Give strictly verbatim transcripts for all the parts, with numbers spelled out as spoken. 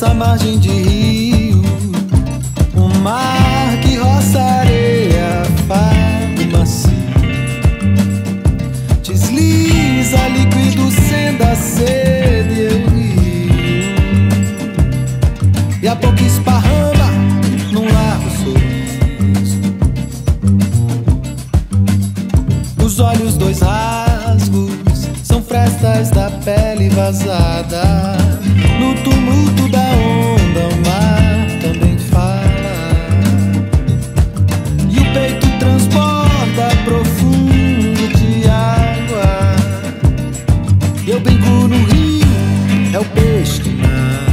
dessa margem de rio, o mar que roça a areia fado macio, desliza líquido sem dar sede, eu rio, e a boca esparrama num largo sorriso, os olhos dois rasgos são frestas da pele vazada. No tumulto da onda o mar também fala, e o peito transborda profundo de água. Eu brinco no rio, é o peixe que mar.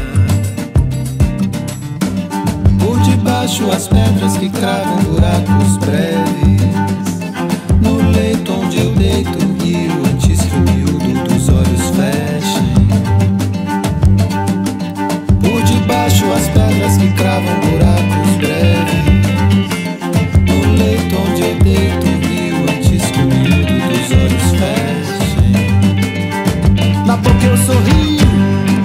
Por debaixo as pedras que cravam buracos breves, no leito onde eu deito o rio antes que o miúdo dos olhos feche. Por debaixo as pedras que cravam buracos breves, no leito onde eu deito o rio antes que o miúdo dos olhos feche. Na boca eu sorrio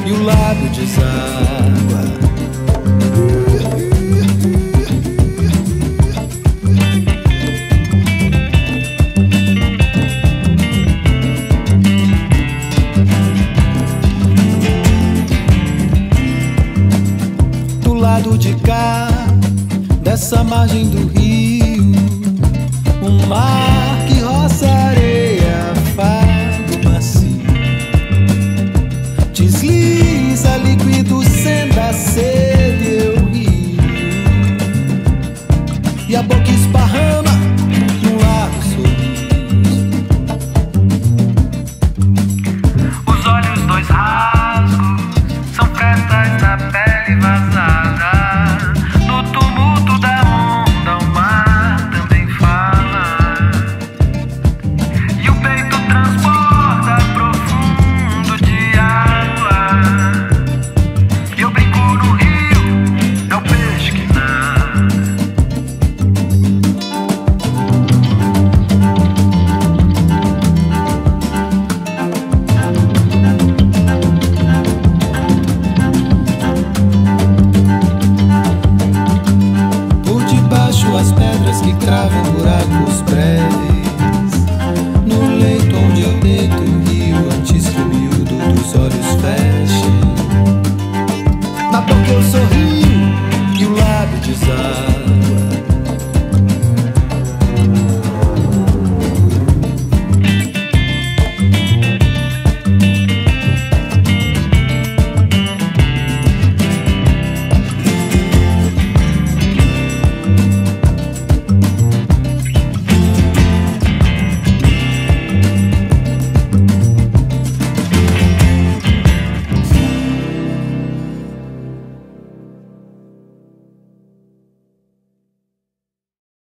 e o lábio deságua. De cá, dessa margem do rio, o mar